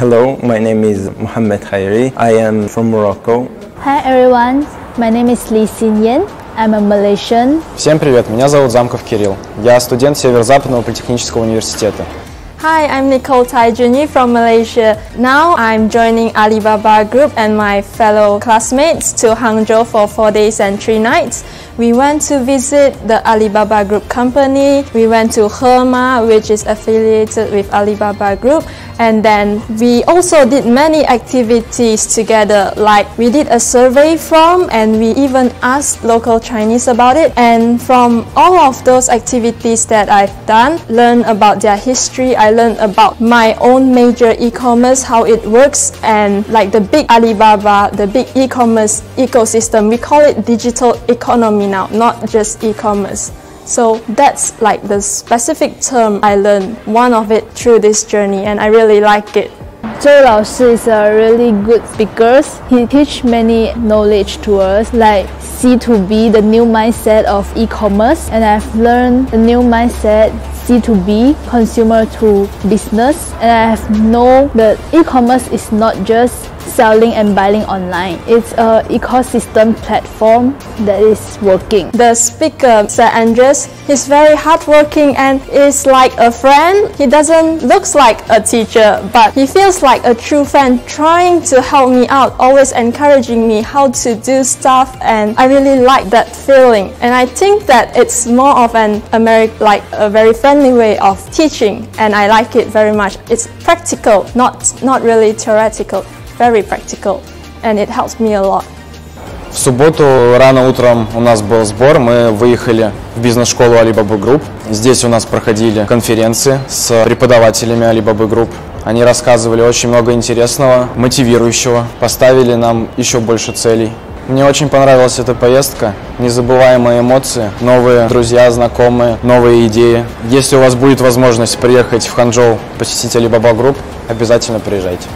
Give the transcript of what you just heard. Hello, my name is Mohamed Khairi. I am from Morocco. Hi everyone, my name is Lee Sin-Yen. I'm a Malaysian. Всем привет, меня зовут Замков Кирилл. Я студент Северо-Западного политехнического университета. Hi, I'm Nicole Taijuni from Malaysia. Now I'm joining Alibaba Group and my fellow classmates to Hangzhou for 4 days and 3 nights. We went to visit the Alibaba Group company. We went to Herma, which is affiliated with Alibaba Group. And then we also did many activities together, like we did a survey form and we even asked local Chinese about it. And from all of those activities that I've done, learned about their history, I learned about my own major e-commerce, how it works, and like the big Alibaba, the big e-commerce ecosystem. We call it digital economy now, not just e-commerce. So that's like the specific term I learned, one of it through this journey, and I really like it. Zhou Laoshi is a really good speaker. He teaches many knowledge to us, like C2B, the new mindset of e-commerce, and I've learned the new mindset C2B, consumer to business, and I have known that e-commerce is not just selling and buying online. It's an ecosystem platform that is working. The speaker, Sir Andrews, he's very hardworking and is like a friend. He doesn't look like a teacher, but he feels like a true friend, trying to help me out, always encouraging me how to do stuff, and I really like that feeling. And I think that it's more of an a very friendly way of teaching, and I like it very much. It's practical, not really theoretical, very practical, and it helps me a lot. В субботу рано утром у нас был сбор, мы выехали в бизнес-школу Alibaba Group. Здесь у нас проходили конференции с преподавателями Alibaba Group. Они рассказывали очень много интересного, мотивирующего, поставили нам еще больше целей. Мне очень понравилась эта поездка, незабываемые эмоции, новые друзья, знакомые, новые идеи. Если у вас будет возможность приехать в Ханчжоу, посетить Alibaba Group, обязательно приезжайте.